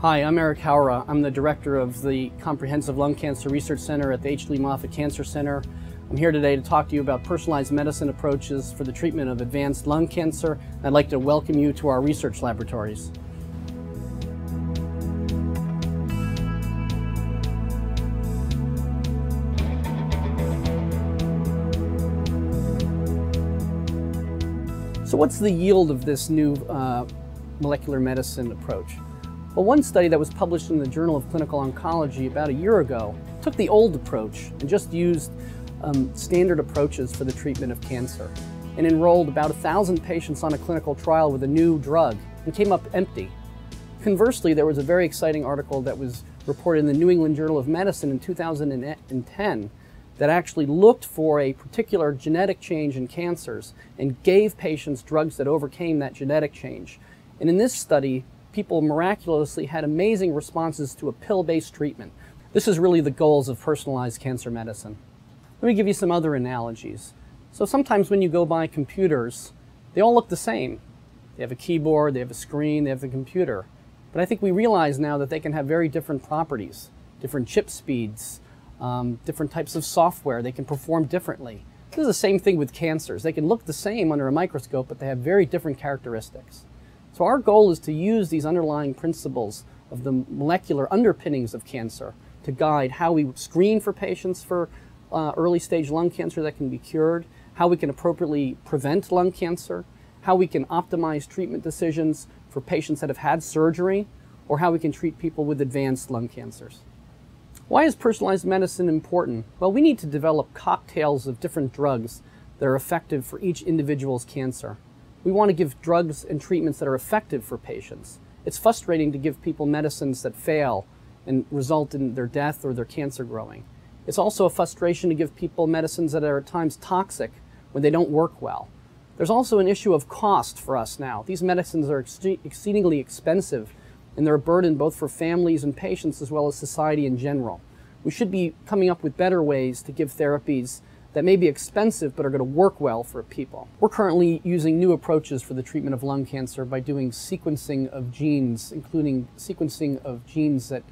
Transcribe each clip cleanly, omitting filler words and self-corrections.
Hi, I'm Eric Haura. I'm the director of the Comprehensive Lung Cancer Research Center at the H. Lee Moffitt Cancer Center. I'm here today to talk to you about personalized medicine approaches for the treatment of advanced lung cancer. I'd like to welcome you to our research laboratories. So what's the yield of this new molecular medicine approach? Well, one study that was published in the Journal of Clinical Oncology about a year ago took the old approach and just used standard approaches for the treatment of cancer and enrolled about 1,000 patients on a clinical trial with a new drug and came up empty. Conversely, there was a very exciting article that was reported in the New England Journal of Medicine in 2010 that actually looked for a particular genetic change in cancers and gave patients drugs that overcame that genetic change. And in this study, people miraculously had amazing responses to a pill-based treatment. This is really the goals of personalized cancer medicine. Let me give you some other analogies. So sometimes when you go by computers, they all look the same. They have a keyboard, they have a screen, they have a computer. But I think we realize now that they can have very different properties, different chip speeds, different types of software. They can perform differently. This is the same thing with cancers. They can look the same under a microscope, but they have very different characteristics. So our goal is to use these underlying principles of the molecular underpinnings of cancer to guide how we screen for patients for early stage lung cancer that can be cured, how we can appropriately prevent lung cancer, how we can optimize treatment decisions for patients that have had surgery, or how we can treat people with advanced lung cancers. Why is personalized medicine important? Well, we need to develop cocktails of different drugs that are effective for each individual's cancer. We want to give drugs and treatments that are effective for patients. It's frustrating to give people medicines that fail and result in their death or their cancer growing. It's also a frustration to give people medicines that are at times toxic when they don't work well. There's also an issue of cost for us now. These medicines are exceedingly expensive, and they're a burden both for families and patients as well as society in general. We should be coming up with better ways to give therapies that may be expensive but are going to work well for people. We're currently using new approaches for the treatment of lung cancer by doing sequencing of genes, including sequencing of genes that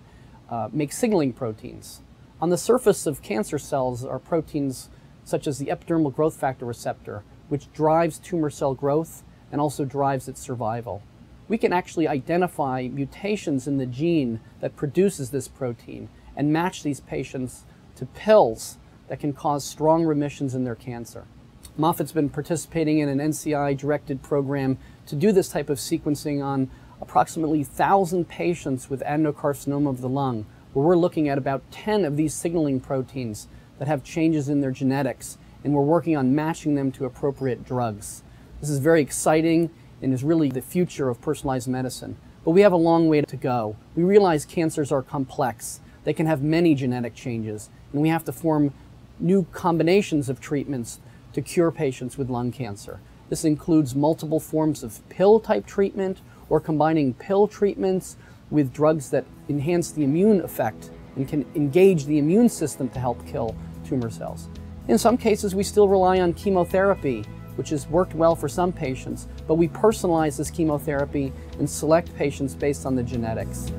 make signaling proteins. On the surface of cancer cells are proteins such as the epidermal growth factor receptor, which drives tumor cell growth and also drives its survival. We can actually identify mutations in the gene that produces this protein and match these patients to pills that can cause strong remissions in their cancer. Moffitt's been participating in an NCI-directed program to do this type of sequencing on approximately 1,000 patients with adenocarcinoma of the lung, where we're looking at about 10 of these signaling proteins that have changes in their genetics, and we're working on matching them to appropriate drugs. This is very exciting and is really the future of personalized medicine. But we have a long way to go. We realize cancers are complex. They can have many genetic changes, and we have to form new combinations of treatments to cure patients with lung cancer. This includes multiple forms of pill-type treatment or combining pill treatments with drugs that enhance the immune effect and can engage the immune system to help kill tumor cells. In some cases, we still rely on chemotherapy, which has worked well for some patients, but we personalize this chemotherapy and select patients based on the genetics.